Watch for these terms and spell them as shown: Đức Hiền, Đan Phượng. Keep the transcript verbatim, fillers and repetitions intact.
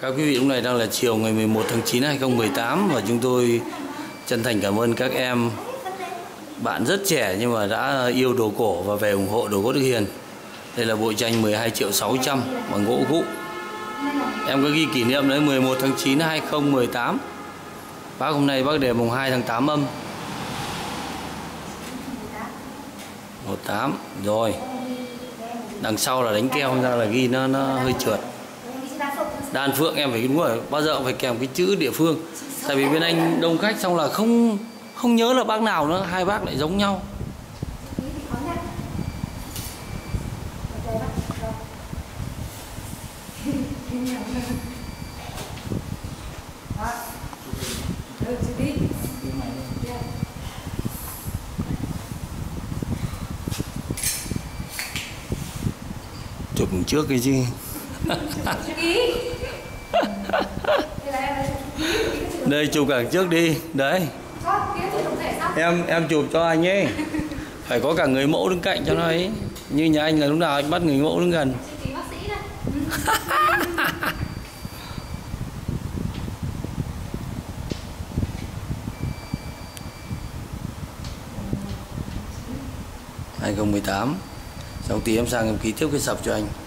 Các quý vị, lúc này đang là chiều ngày mười một tháng chín năm hai nghìn không trăm mười tám và chúng tôi chân thành cảm ơn các em bạn rất trẻ nhưng mà đã yêu đồ cổ và về ủng hộ đồ gỗ Đức Hiền. Đây là bộ tranh mười hai triệu sáu trăm bằng gỗ cũ. Em có ghi kỷ niệm đấy mười một tháng chín năm hai nghìn không trăm mười tám. Bác hôm nay bác để mùng hai tháng tám âm. một tám rồi. Đằng sau là đánh keo ra là ghi nó nó hơi trượt. Đan Phượng em phải đúng rồi, bao giờ phải kèm cái chữ địa phương. Tại vì bên anh đông khách xong là không không nhớ là bác nào nữa, hai bác lại giống nhau. Chụp trước cái gì? Đây chụp càng trước đi đấy, em em chụp cho anh ấy phải có cả người mẫu đứng cạnh cho nó ấy, như nhà anh là lúc nào anh bắt người mẫu đứng gần. hai nghìn không trăm mười tám, xong tí em sang em ký tiếp cái sập cho anh.